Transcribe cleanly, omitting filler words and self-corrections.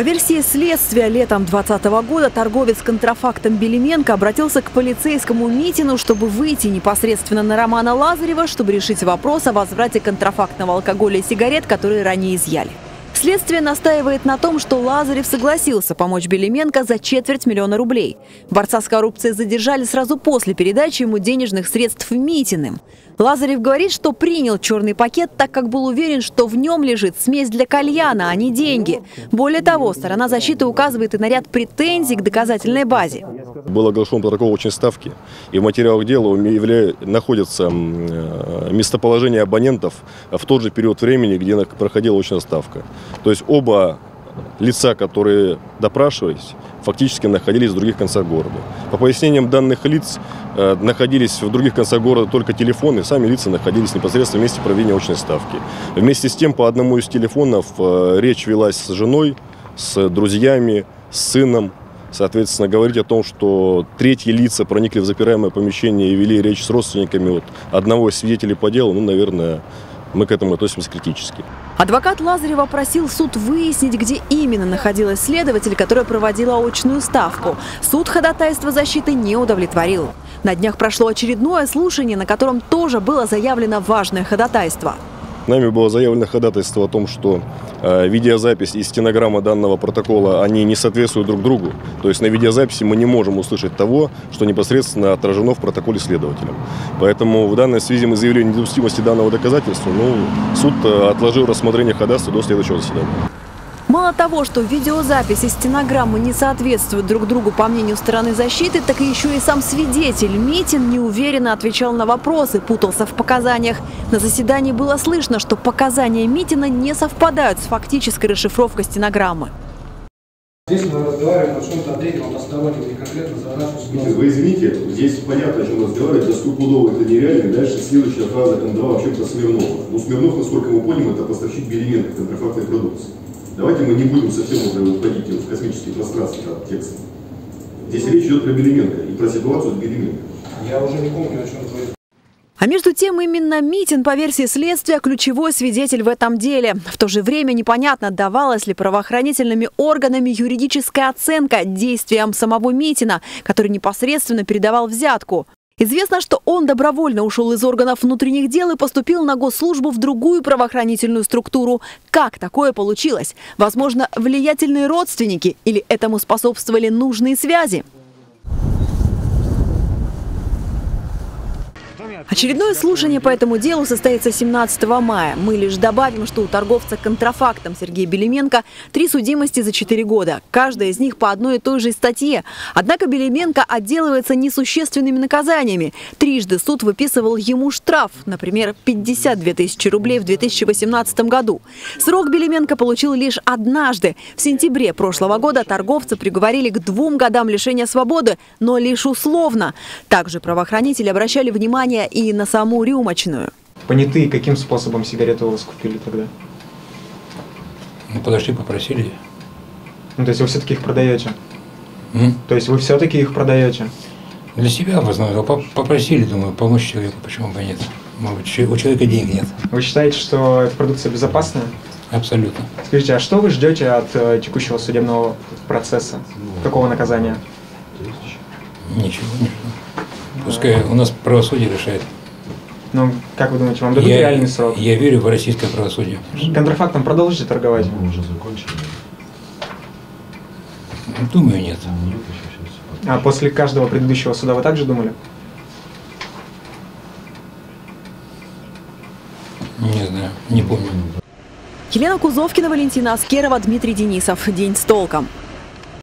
По версии следствия, летом 2020 года торговец контрафактом Белименко обратился к полицейскому Митину, чтобы выйти непосредственно на Романа Лазарева, чтобы решить вопрос о возврате контрафактного алкоголя и сигарет, которые ранее изъяли. Следствие настаивает на том, что Лазарев согласился помочь Белименко за 250 000 рублей. Борца с коррупцией задержали сразу после передачи ему денежных средств Митиным. Лазарев говорит, что принял черный пакет, так как был уверен, что в нем лежит смесь для кальяна, а не деньги. Более того, сторона защиты указывает и на ряд претензий к доказательной базе. Был оглашен протокол очень ставки, и в материалах дела находятся местоположение абонентов в тот же период времени, где проходила очная ставка. То есть оба лица, которые допрашивались, фактически находились в других концах города. По пояснениям данных лиц, находились в других концах города только телефоны, сами лица находились непосредственно в месте проведения очной ставки. Вместе с тем, по одному из телефонов речь велась с женой, с друзьями, с сыном. Соответственно, говорить о том, что третьи лица проникли в запираемое помещение и вели речь с родственниками одного из свидетелей по делу, ну, наверное, мы к этому относимся критически. Адвокат Лазарева просил суд выяснить, где именно находилась следователь, которая проводила очную ставку. Суд ходатайство защиты не удовлетворил. На днях прошло очередное слушание, на котором тоже было заявлено важное ходатайство. Нами было заявлено ходатайство о том, что видеозапись и стенограмма данного протокола, они не соответствуют друг другу. То есть на видеозаписи мы не можем услышать того, что непосредственно отражено в протоколе следователя. Поэтому в данной связи мы заявили о недопустимости данного доказательства, но суд отложил рассмотрение ходатайства до следующего заседания. Мало того, что видеозапись и стенограммы не соответствуют друг другу по мнению стороны защиты, так еще и сам свидетель Митин неуверенно отвечал на вопросы, путался в показаниях. На заседании было слышно, что показания Митина не совпадают с фактической расшифровкой стенограммы. Здесь мы разговариваем о чем-то отдельном основании, не конкретно за нашу ситуацию. Вы извините, здесь понятно, о чем разговаривать, за стопудово это нереально. Дальше следующая фраза кандидала вообще-то Смирнова. Но Смирнов, насколько мы понимаем, это поставщик Белименко контрафактной продукции. Давайте мы не будем совсем уже уходить в космические пространства от текста. Здесь речь идет про Белименко и про ситуацию с Белименко. Я уже не помню, о чем говорить. А между тем, именно Митин, по версии следствия, ключевой свидетель в этом деле. В то же время непонятно, давалась ли правоохранительными органами юридическая оценка действиям самого Митина, который непосредственно передавал взятку. Известно, что он добровольно ушел из органов внутренних дел и поступил на госслужбу в другую правоохранительную структуру. Как такое получилось? Возможно, влиятельные родственники или этому способствовали нужные связи? Очередное слушание по этому делу состоится 17 мая. Мы лишь добавим, что у торговца контрафактом Сергея Белименко 3 судимости за 4 года. Каждая из них по одной и той же статье. Однако Белименко отделывается несущественными наказаниями. Трижды суд выписывал ему штраф, например, 52 000 рублей в 2018 году. Срок Белименко получил лишь однажды. В сентябре прошлого года торговца приговорили к 2 годам лишения свободы, но лишь условно. Также правоохранители обращали внимание и на саму рюмочную. Понятые каким способом сигареты у вас купили тогда? Ну, подошли, попросили. Ну, то есть вы все-таки их продаете? То есть вы все-таки их продаете? Для себя, возможно. Попросили, думаю, помочь человеку, почему бы нет. Может быть, у человека денег нет. Вы считаете, что эта продукция безопасная? Абсолютно. Скажите, а что вы ждете от текущего судебного процесса? Какого наказания? Ничего, ничего. Пускай у нас правосудие решает. Ну, как вы думаете, вам дадут реальный срок? Я верю в российское правосудие. Контрафактом продолжите торговать? Мы уже закончили. Думаю, нет. А после каждого предыдущего суда вы также думали? Не знаю, не помню. Елена Кузовкина, Валентина Аскерова, Дмитрий Денисов. День с толком.